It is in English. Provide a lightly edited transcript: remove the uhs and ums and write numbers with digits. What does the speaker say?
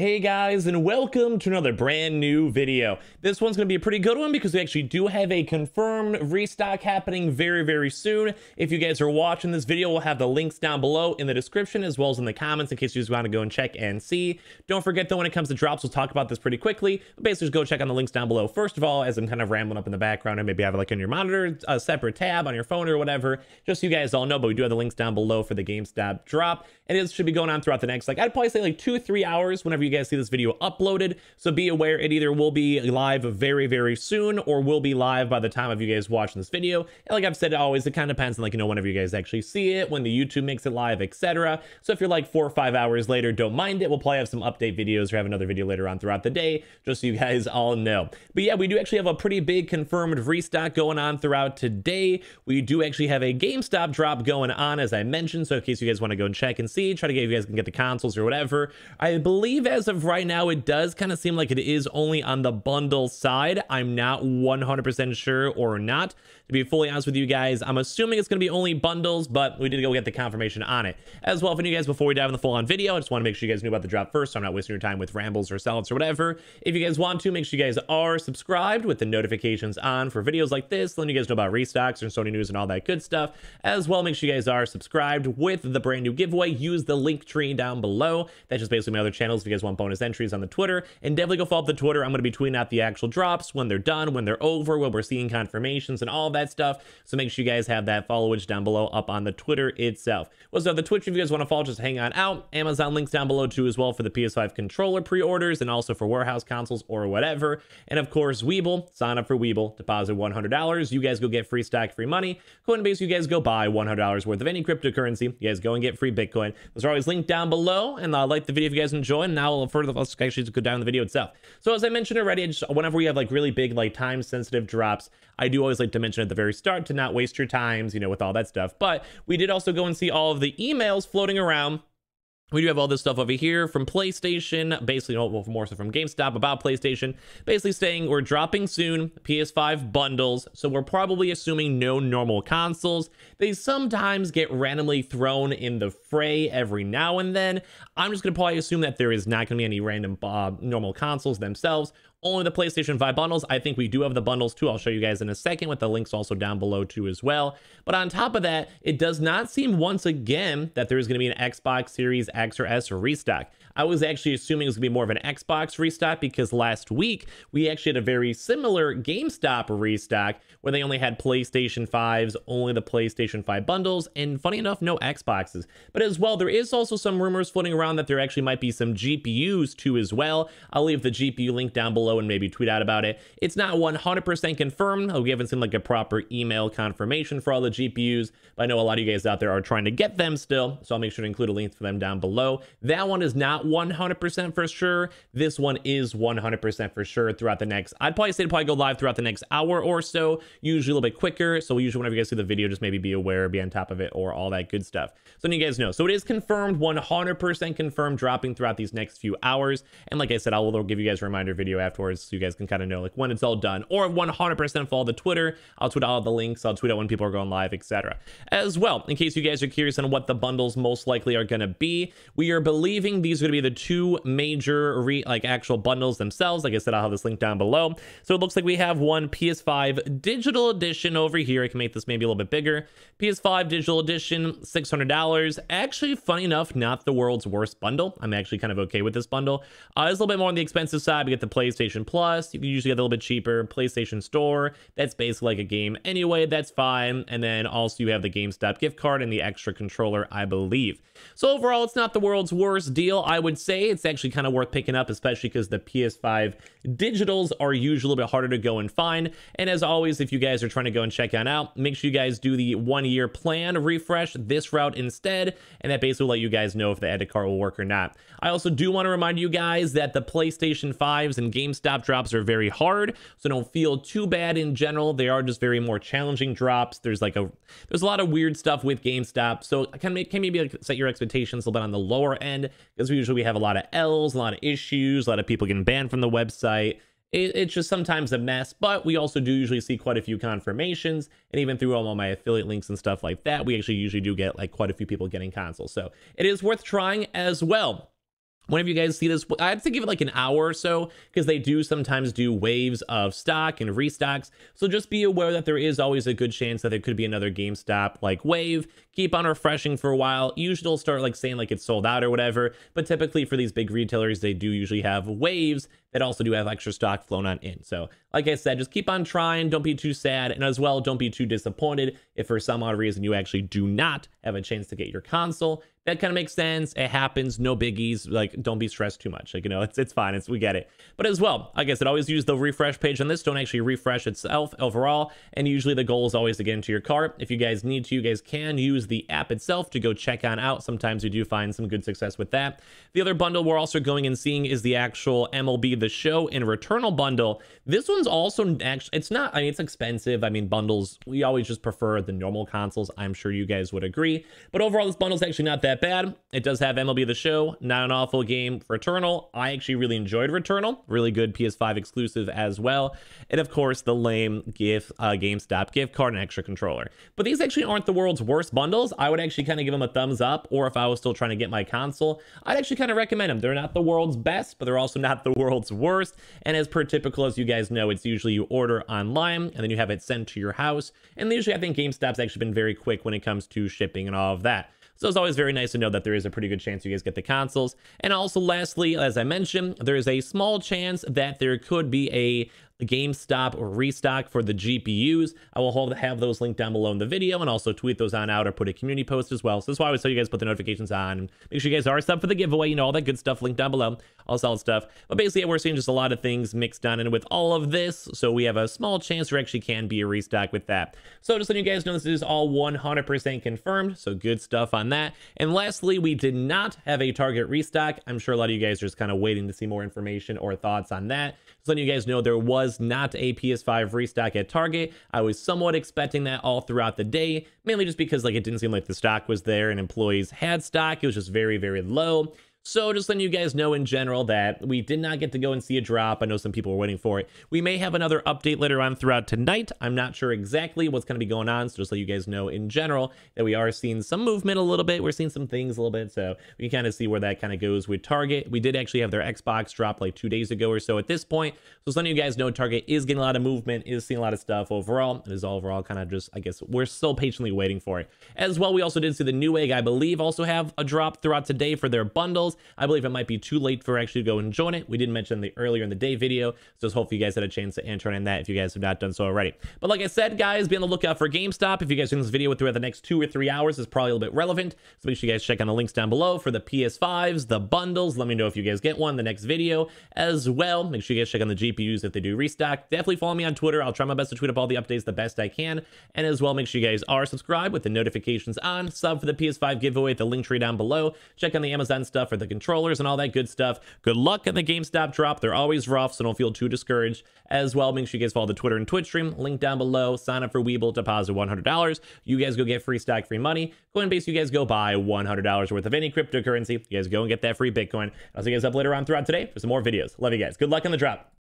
Hey guys, and welcome to another brand new video. This one's gonna be a pretty good one because we actually do have a confirmed restock happening very soon. If you guys are watching this video, we'll have the links down below in the description as well as in the comments in case you just want to go and check and see. Don't forget though, when it comes to drops, we'll talk about this pretty quickly, but basically just go check on the links down below first of all, as I'm kind of rambling up in the background. And maybe have it like on your monitor, a separate tab on your phone or whatever, just so you guys all know. But we do have the links down below for the GameStop drop, and it should be going on throughout the next, like, I'd probably say like 2-3 hours whenever you guys see this video uploaded. So be aware, it either will be live very soon or will be live by the time of you guys watching this video. And like I've said always, it kind of depends on, like, you know, whenever you guys actually see it, when the YouTube makes it live, etc. So if you're like 4 or 5 hours later, don't mind it. We'll probably have some update videos or have another video later on throughout the day, just so you guys all know. But yeah, we do actually have a pretty big confirmed restock going on throughout today. We do actually have a GameStop drop going on, as I mentioned. So in case you guys want to go and check and see, try to get, if you guys can get the consoles or whatever, I believe as of right now, it does kind of seem like it is only on the bundle side. I'm not 100% sure or not, to be fully honest with you guys. I'm assuming it's going to be only bundles, but we did go get the confirmation on it as well. For you guys, before we dive in the full on video, I just want to make sure you guys knew about the drop first, so I'm not wasting your time with rambles or sellouts or whatever. If you guys want to, make sure you guys are subscribed with the notifications on for videos like this, letting you guys know about restocks and Sony news and all that good stuff as well. Make sure you guys are subscribed with the brand new giveaway. Use the link tree down below. That's just basically my other channels if you guys want bonus entries on the Twitter, and definitely go follow up the Twitter. I'm going to be tweeting out the actual drops when they're done, when they're over, when we're seeing confirmations and all that stuff. So make sure you guys have that followage down below up on the Twitter itself. What's up the Twitch? If you guys want to follow, just hang on out. Amazon links down below too as well for the PS5 controller pre-orders and also for warehouse consoles or whatever. And of course Webull, sign up for Webull, deposit $100. You guys go get free stock, free money. Coinbase, you guys go buy $100 worth of any cryptocurrency. You guys go and get free Bitcoin. Those are always linked down below, and like the video if you guys enjoy. And now let's actually go down the video itself. So as I mentioned already, whenever we have like really big, like, time sensitive drops, I do always like to mention at the very start to not waste your times, you know, with all that stuff. But we did also go and see all of the emails floating around. We do have all this stuff over here from PlayStation, basically, well, more so from GameStop about PlayStation, basically saying we're dropping soon PS5 bundles. So we're probably assuming no normal consoles. They sometimes get randomly thrown in the fray every now and then. I'm just going to probably assume that there is not going to be any random normal consoles themselves. Only the PlayStation 5 bundles. I think we do have the bundles too. I'll show you guys in a second with the links also down below too as well. But on top of that, it does not seem once again that there is going to be an Xbox Series X or S restock. I was actually assuming it was going to be more of an Xbox restock because last week we actually had a very similar GameStop restock where they only had PlayStation 5s, only the PlayStation 5 bundles, and funny enough, no Xboxes. But as well, there is also some rumors floating around that there actually might be some GPUs too as well. I'll leave the GPU link down below and maybe tweet out about it. It's not 100% confirmed. We haven't seen like a proper email confirmation for all the GPUs, but I know a lot of you guys out there are trying to get them still, so I'll make sure to include a link for them down below. That one is not 100% for sure. This one is 100% for sure throughout the next, I'd probably say it'll probably go live throughout the next hour or so, usually a little bit quicker. So usually whenever you guys see the video, just maybe be aware, be on top of it or all that good stuff. So then you guys know. So it is confirmed, 100% confirmed, dropping throughout these next few hours. And like I said, I'll give you guys a reminder video afterwards so you guys can kind of know like when it's all done. Or 100% follow the Twitter. I'll tweet all the links. I'll tweet out when people are going live, etc. As well, in case you guys are curious on what the bundles most likely are going to be, we are believing these are going to be the two major actual bundles themselves. Like I said, I'll have this link down below. So it looks like we have one PS5 digital edition over here. I can make this maybe a little bit bigger. PS5 digital edition, $600. Actually, funny enough, not the world's worst bundle. I'm actually kind of okay with this bundle. It's a little bit more on the expensive side. We get the PlayStation Plus. You can usually get a little bit cheaper. PlayStation Store, that's basically like a game anyway. That's fine. And then also you have the GameStop gift card and the extra controller, I believe. So overall, it's not the world's worst deal. I would say it's actually kind of worth picking up, especially because the PS5 digitals are usually a bit harder to go and find. And as always, if you guys are trying to go and check on out, make sure you guys do the 1-year plan refresh this route instead, and that basically will let you guys know if the edit card will work or not. I also do want to remind you guys that the PlayStation 5s and GameStop drops are very hard, so don't feel too bad in general. They are just very more challenging drops. There's a lot of weird stuff with GameStop, so I can maybe like set your expectations a little bit on the lower end, because we usually have a lot of L's, a lot of issues, a lot of people getting banned from the website. It's just sometimes a mess, but we also do usually see quite a few confirmations, and even through all my affiliate links and stuff like that, we actually usually do get like quite a few people getting consoles. So it is worth trying as well. whenever you guys see this, I'd say give it like an hour or so, because they do sometimes do waves of stock and restocks. So just be aware that there is always a good chance that there could be another GameStop like wave. Keep on refreshing for a while. Usually it'll start like saying like it's sold out or whatever, but typically for these big retailers, they do usually have waves that also do have extra stock flown on in. So like I said, just keep on trying. Don't be too sad. And as well, don't be too disappointed if for some odd reason you actually do not have a chance to get your console. That kind of makes sense. It happens. No biggies. Like, don't be stressed too much. Like, you know, it's fine. We get it. But as well, like I said, always use the refresh page on this. Don't actually refresh itself overall. And usually the goal is always to get into your cart. If you guys need to, you guys can use the app itself to go check on out. Sometimes you do find some good success with that. The other bundle we're also going and seeing is the actual MLB The Show and Returnal bundle. This one's also actually, it's not, I mean, it's expensive. I mean, bundles, we always just prefer the normal consoles. I'm sure you guys would agree. But overall, this bundle's actually not that bad. It does have MLB The Show, not an awful game. Returnal, I actually really enjoyed Returnal, really good PS5 exclusive as well, and of course the lame GameStop gift card and extra controller. But these actually aren't the world's worst bundles. I would actually kind of give them a thumbs up, or if I was still trying to get my console, I'd actually kind of recommend them. They're not the world's best, but they're also not the world's worst. And as per typical, as you guys know, it's usually you order online and then you have it sent to your house, and usually I think GameStop's actually been very quick when it comes to shipping and all of that. So it's always very nice to know that there is a pretty good chance you guys get the consoles. And also lastly, as I mentioned, there is a small chance that there could be a GameStop or restock for the GPUs. I will have those linked down below in the video, and also tweet those on out or put a community post as well. So that's why I always tell you guys put the notifications on. Make sure you guys are subbed for the giveaway, you know, all that good stuff linked down below, all solid stuff. But basically, we're seeing just a lot of things mixed down in with all of this. So we have a small chance there actually can be a restock with that. So just letting you guys know this is all 100% confirmed. So good stuff on that. And lastly, we did not have a Target restock. I'm sure a lot of you guys are just kind of waiting to see more information or thoughts on that. Just letting you guys know there was not a PS5 restock at Target. I was somewhat expecting that all throughout the day, mainly just because like it didn't seem like the stock was there and employees had stock. It was just very, very low. So just letting you guys know in general that we did not get to go and see a drop. I know some people were waiting for it. We may have another update later on throughout tonight. I'm not sure exactly what's going to be going on. So just let you guys know in general that we are seeing some movement a little bit. We're seeing some things a little bit. So we can kind of see where that kind of goes with Target. We did actually have their Xbox drop like 2 days ago or so at this point. So just letting you guys know Target is getting a lot of movement, is seeing a lot of stuff overall. It is overall kind of just, I guess, we're still patiently waiting for it. As well, we also did see the Newegg, I believe, also have a drop throughout today for their bundles. I believe it might be too late for actually to go and join it. We did mention the earlier in the day video, so just hopefully you guys had a chance to enter on that if you guys have not done so already. But like I said, guys, be on the lookout for GameStop. If you guys are in this video throughout the next 2 or 3 hours, is probably a little bit relevant. So make sure you guys check on the links down below for the PS5s, the bundles. Let me know if you guys get one in the next video as well. Make sure you guys check on the GPUs if they do restock. Definitely follow me on Twitter. I'll try my best to tweet up all the updates the best I can. And as well, make sure you guys are subscribed with the notifications on. Sub for the PS5 giveaway at the link tree down below. Check on the Amazon stuff for the controllers and all that good stuff. Good luck in the GameStop drop. They're always rough, so don't feel too discouraged. As well, make sure you guys follow the Twitter and Twitch stream. Link down below. Sign up for Webull. Deposit $100. You guys go get free stock, free money. Coinbase, you guys go buy $100 worth of any cryptocurrency. You guys go and get that free Bitcoin. I'll see you guys up later on throughout today for some more videos. Love you guys. Good luck on the drop.